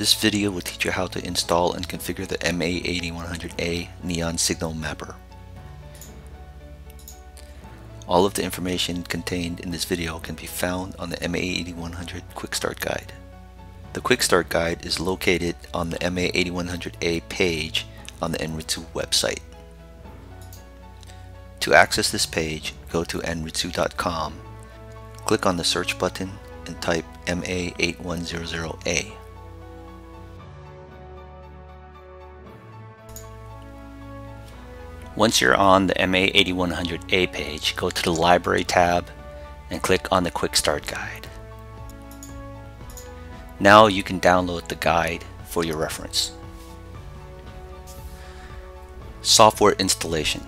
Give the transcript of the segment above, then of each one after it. This video will teach you how to install and configure the MA8100A Neon Signal Mapper. All of the information contained in this video can be found on the MA8100 Quick Start Guide. The Quick Start Guide is located on the MA8100A page on the Anritsu website. To access this page, go to anritsu.com, click on the search button, and type MA8100A. Once you're on the MA8100A page, go to the Library tab and click on the Quick Start Guide. Now you can download the guide for your reference. Software installation.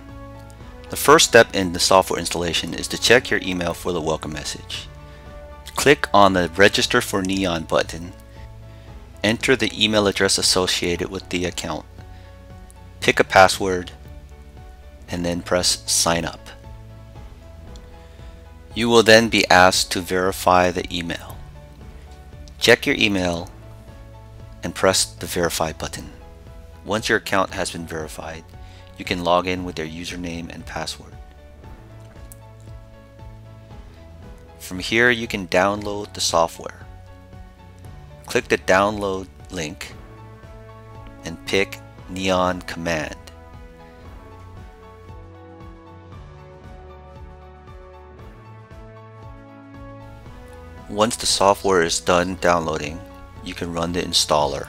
The first step in the software installation is to check your email for the welcome message. Click on the Register for Neon button. Enter the email address associated with the account. Pick a password and then press Sign Up. You will then be asked to verify the email. Check your email and press the Verify button. Once your account has been verified, you can log in with your username and password. From here, you can download the software. Click the download link and pick Neon Command. Once the software is done downloading, you can run the installer.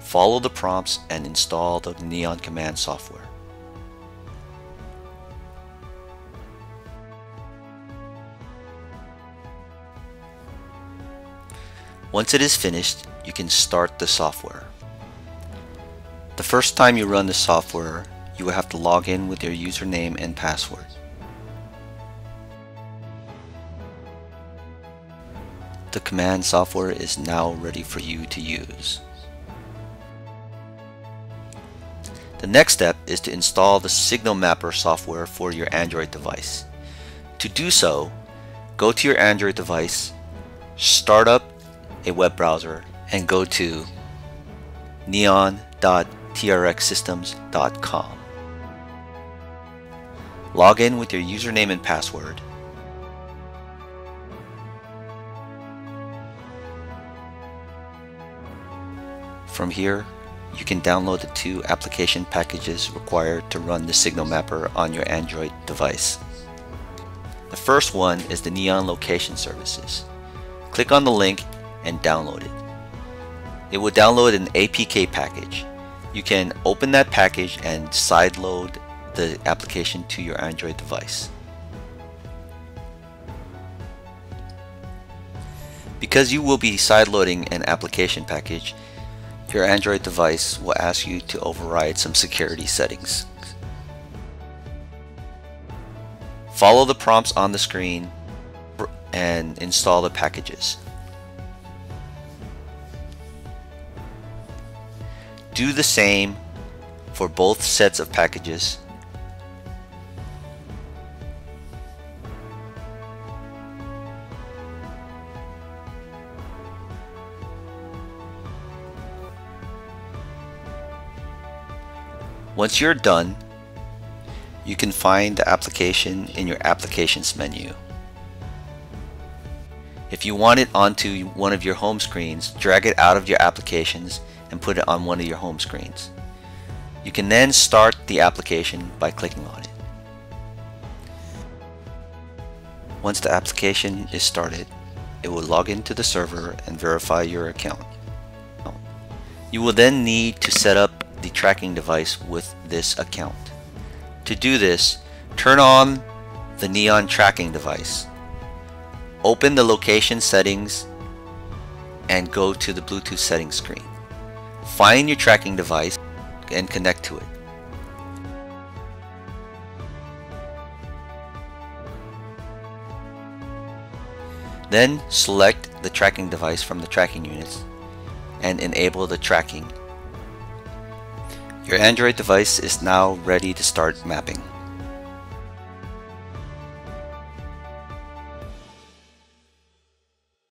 Follow the prompts and install the Neon Command software. Once it is finished, you can start the software. The first time you run the software, you will have to log in with your username and password. The command software is now ready for you to use. The next step is to install the Signal Mapper software for your Android device. To do so, go to your Android device, start up a web browser, and go to neon.trxsystems.com. Log in with your username and password. From here, you can download the two application packages required to run the Signal Mapper on your Android device. The first one is the Neon Location Services. Click on the link and download it. It will download an APK package. You can open that package and sideload the application to your Android device. Because you will be sideloading an application package, your Android device will ask you to override some security settings. Follow the prompts on the screen and install the packages. Do the same for both sets of packages. Once you're done, you can find the application in your Applications menu. If you want it onto one of your home screens, drag it out of your Applications and put it on one of your home screens. You can then start the application by clicking on it. Once the application is started, it will log into the server and verify your account. You will then need to set up the tracking device with this account. To do this, turn on the Neon tracking device. Open the location settings and go to the Bluetooth settings screen. Find your tracking device and connect to it. Then select the tracking device from the tracking units and enable the tracking. Your Android device is now ready to start mapping.